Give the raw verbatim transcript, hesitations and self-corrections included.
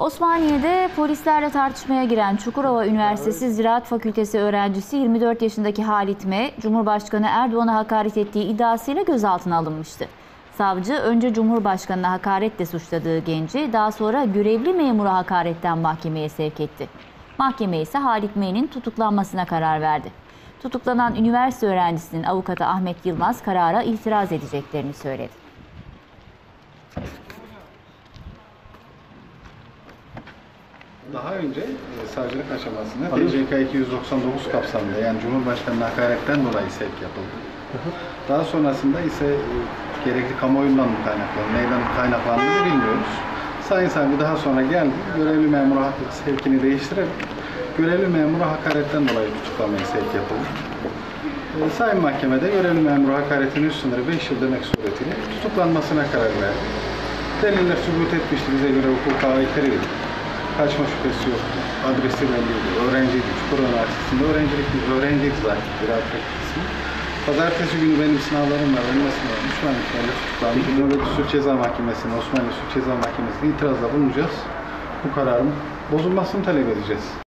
Osmaniye'de polislerle tartışmaya giren Çukurova Üniversitesi Ziraat Fakültesi öğrencisi yirmi dört yaşındaki Halit M. Cumhurbaşkanı Erdoğan'a hakaret ettiği iddiasıyla gözaltına alınmıştı. Savcı önce Cumhurbaşkanı'na hakaretle suçladığı genci daha sonra görevli memura hakaretten mahkemeye sevk etti. Mahkeme ise Halit M.'nin tutuklanmasına karar verdi. Tutuklanan üniversite öğrencisinin avukatı Ahmet Yılmaz karara itiraz edeceklerini söyledi. Daha önce e, savcılık aşamasında T C K iki yüz doksan dokuz kapsamında yani Cumhurbaşkanı'na hakaretten dolayı sevk yapıldı. Daha sonrasında ise e, gerekli kamuoyundan mı kaynaklandı, neyden kaynaklandığını bilmiyoruz. Sayın savcı daha sonra geldi, görevli memura sevkini değiştirerek görevli memura hakaretten dolayı tutuklamaya sevk yapıldı. E, sayın mahkemede görevli memura hakaretin üst sınırı beş yıl demek suretiyle tutuklanmasına karar verdi. Deliller sübut etmişti, bize göre hukuka aykırıydı. Kaçma şüphesi yoktu. Adresi belliydi. Öğrenciydi. Çukurova Üniversitesi'nde öğrencilik öğrenciydi zaten. Ziraat Fakültesi. Pazartesi günü benim sınavlarım var. Benim sınavlarım Osmaniye'de tutuklandı. İstinaf Sulh Ceza Mahkemesi'ne, Osmaniye Sulh Ceza Mahkemesi'ne itirazla bulunacağız. Bu kararın bozulmasını talep edeceğiz.